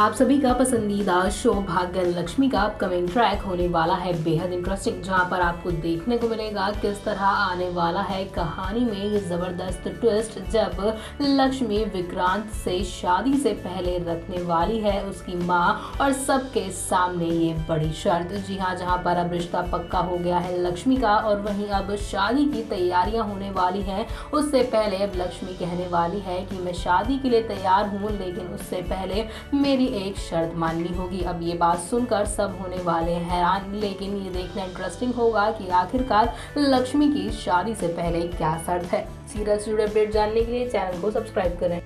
आप सभी का पसंदीदा शो भाग्य लक्ष्मी का अपकमिंग ट्रैक होने वाला है बेहद इंटरेस्टिंग, जहां पर आपको देखने को मिलेगा किस तरह आने वाला है कहानी में ये जबरदस्त ट्विस्ट, जब लक्ष्मी विक्रांत से शादी से पहले रखने वाली है उसकी मां और सबके सामने ये बड़ी शर्त। जी हां, जहां पर अब रिश्ता पक्का हो गया है लक्ष्मी का और वहीं अब शादी की तैयारियाँ होने वाली हैं। उससे पहले अब लक्ष्मी कहने वाली है कि मैं शादी के लिए तैयार हूँ, लेकिन उससे पहले मेरी एक शर्त माननी होगी। अब ये बात सुनकर सब होने वाले हैरान, लेकिन ये देखना इंटरेस्टिंग होगा कि आखिरकार लक्ष्मी की शादी से पहले क्या शर्त है। सीरियस अपडेट जानने के लिए चैनल को सब्सक्राइब करें।